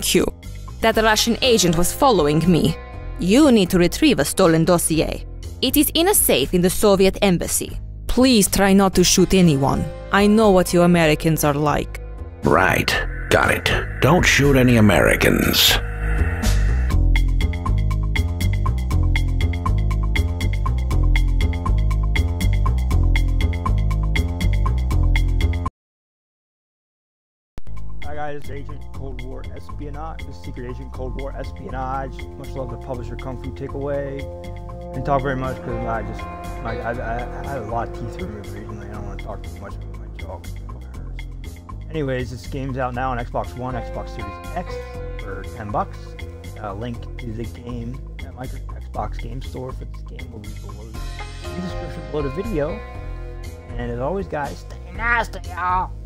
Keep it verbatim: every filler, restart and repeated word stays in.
thank you. That Russian agent was following me. You need to retrieve a stolen dossier. It is in a safe in the Soviet embassy. Please try not to shoot anyone. I know what you Americans are like. Right. Got it. Don't shoot any Americans. Hi guys, it's Agent Cold War Espionage, the Secret Agent Cold War Espionage. Much love to publisher Kung Fu Takeaway. Didn't talk very much because I just, like, I, I, I had a lot of teeth removed recently. I don't want to talk too much about my jaw. Anyways, this game's out now on Xbox One, Xbox Series X for ten bucks. Uh, link to the game at my Xbox Game Store for this game will be below the description below the video. And as always, guys, stay nasty, y'all.